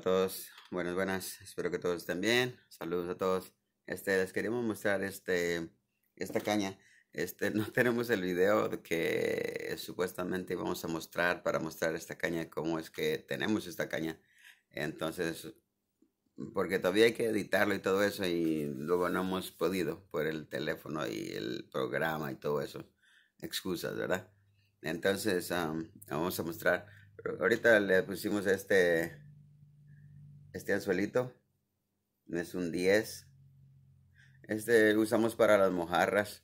a todos, buenas, espero que todos estén bien, saludos a todos. Les queremos mostrar esta caña. No tenemos el video que supuestamente vamos a mostrar para mostrar esta caña, cómo es que tenemos esta caña. Entonces, porque todavía hay que editarlo y todo eso, y luego no hemos podido por el teléfono y el programa y todo eso, excusas, ¿verdad? Entonces vamos a mostrar. Pero ahorita le pusimos este anzuelito, es un 10. Lo usamos para las mojarras.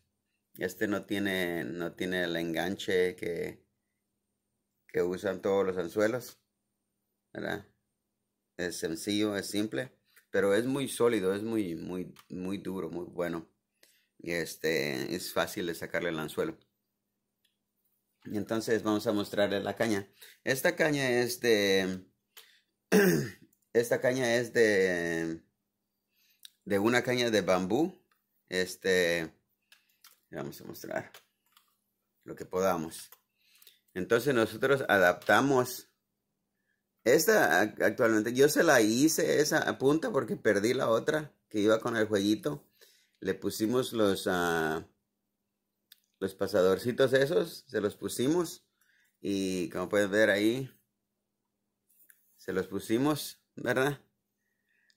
No tiene el enganche que usan todos los anzuelos, ¿verdad? Es sencillo, es simple, pero es muy sólido, es muy duro, muy bueno. Y es fácil de sacarle el anzuelo. Y entonces vamos a mostrarles la caña. Esta caña es de una caña de bambú. Vamos a mostrar lo que podamos. Entonces nosotros adaptamos esta actualmente. Yo se la hice esa punta porque perdí la otra que iba con el jueguito. Le pusimos los pasadorcitos esos, se los pusimos. Y como puedes ver ahí, se los pusimos, ¿verdad?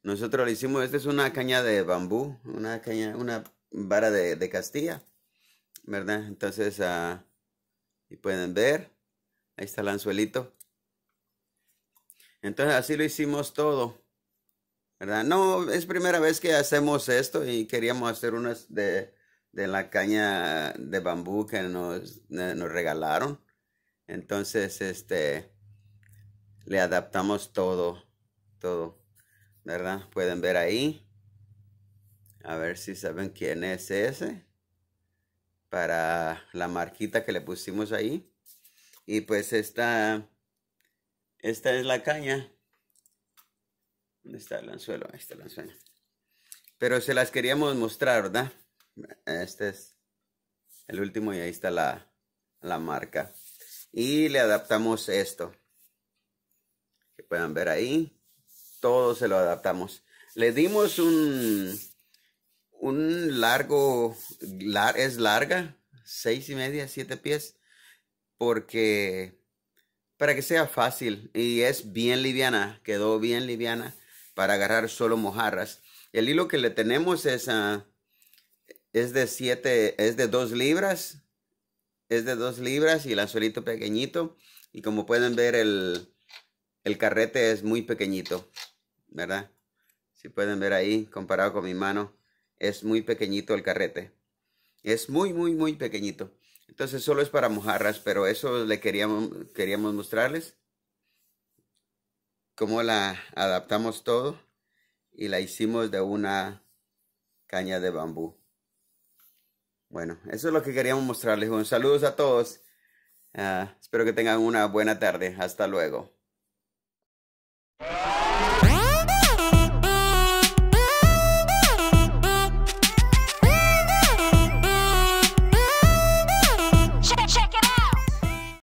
Nosotros lo hicimos. Esta es una caña de bambú, una vara de Castilla, ¿verdad? Entonces, y pueden ver, ahí está el anzuelito. Entonces así lo hicimos todo, ¿verdad? No, es primera vez que hacemos esto y queríamos hacer unas de la caña de bambú que nos regalaron. Entonces, le adaptamos todo, ¿verdad? Pueden ver ahí. A ver si saben quién es ese. Para la marquita que le pusimos ahí. Y pues esta es la caña. ¿Dónde está el anzuelo? Ahí está el anzuelo. Pero se las queríamos mostrar, ¿verdad? Este es el último y ahí está la marca. Y le adaptamos esto. Que puedan ver ahí. Todo se lo adaptamos. Le dimos un largo, es larga, 6 y media, 7 pies, porque para que sea fácil, y es bien liviana, quedó bien liviana para agarrar solo mojarras. El hilo que le tenemos es de 2 libras y el anzuelito pequeñito, y como pueden ver el carrete es muy pequeñito, ¿verdad? Si pueden ver ahí, comparado con mi mano, es muy pequeñito el carrete. Es muy pequeñito. Entonces solo es para mojarras, pero eso le queríamos mostrarles. Cómo la adaptamos todo y la hicimos de una caña de bambú. Bueno, eso es lo que queríamos mostrarles. Un saludos a todos. Espero que tengan una buena tarde. Hasta luego.